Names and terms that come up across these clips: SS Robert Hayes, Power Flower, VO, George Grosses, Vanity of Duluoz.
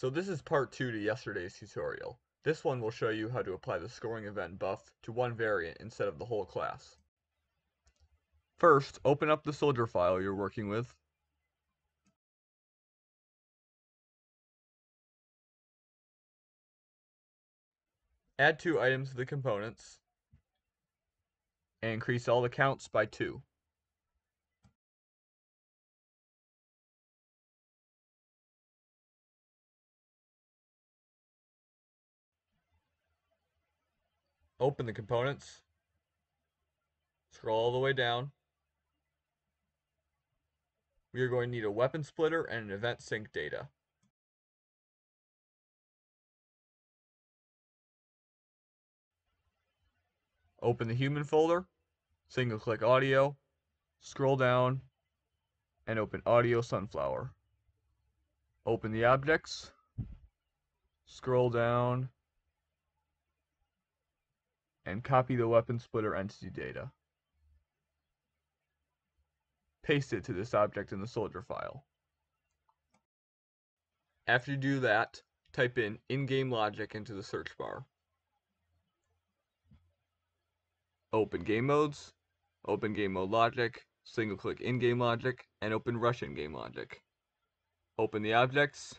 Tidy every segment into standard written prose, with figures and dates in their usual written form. So this is part 2 to yesterday's tutorial. This one will show you how to apply the scoring event buff to one variant instead of the whole class. First, open up the soldier file you're working with. Add 2 items to the components, and increase all the counts by 2. Open the components, scroll all the way down. We are going to need a weapon splitter and an event sync data. Open the human folder, single click audio, scroll down, and open audio sunflower. Open the objects, scroll down, and copy the weapon splitter entity data. Paste it to this object in the soldier file. After you do that, type in in-game logic into the search bar. Open game modes, open game mode logic, single click in-game logic, and open rush in-game logic. Open the objects,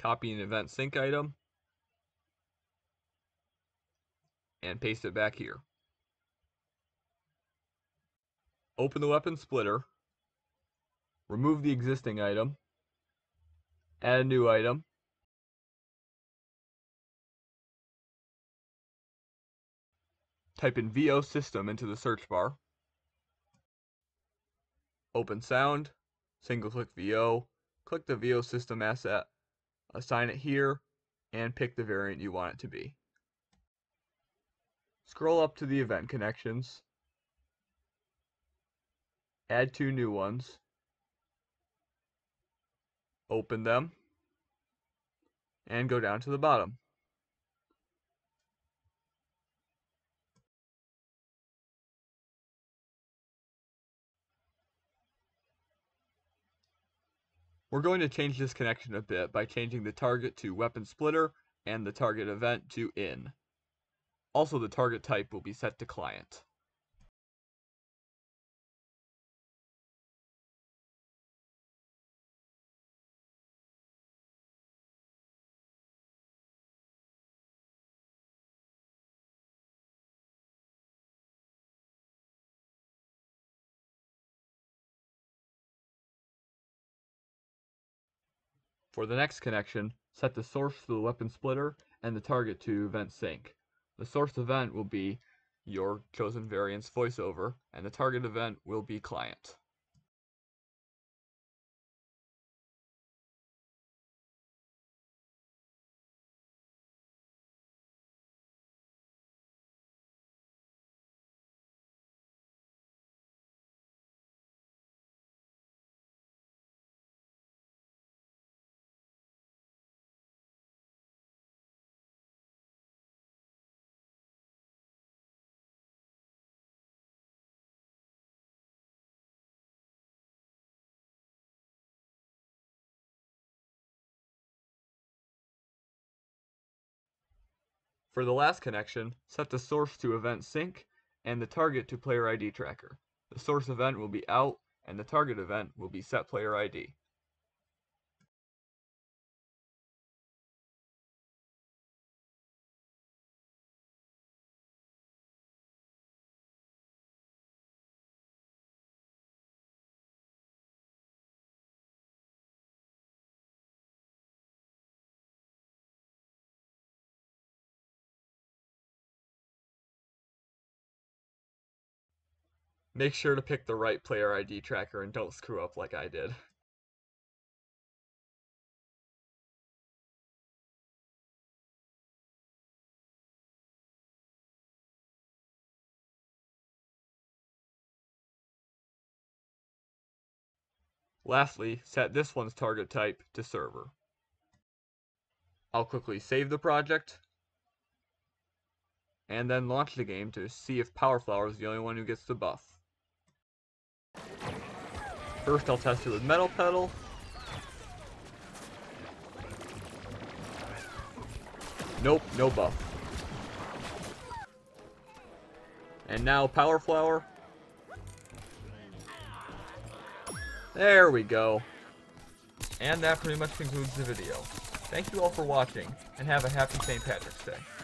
copy an event sync item, and paste it back here. Open the weapon splitter, remove the existing item, add a new item, type in VO system into the search bar, open sound, single click VO, click the VO system asset, assign it here, and pick the variant you want it to be. Scroll up to the event connections, add 2 new ones, open them, and go down to the bottom. We're going to change this connection a bit by changing the target to weapon splitter and the target event to in. Also, the target type will be set to client. For the next connection, set the source to the weapon splitter and the target to event sync. The source event will be your chosen variant's voiceover, and the target event will be client. For the last connection, set the source to event sync and the target to player ID tracker. The source event will be out and the target event will be set player ID. Make sure to pick the right player ID tracker and don't screw up like I did. Lastly, set this one's target type to server. I'll quickly save the project, and then launch the game to see if Power Flower is the only one who gets the buff. First, I'll test it with Metal Pedal. Nope, no buff. And now Power Flower. There we go. And that pretty much concludes the video. Thank you all for watching, and have a happy St. Patrick's Day.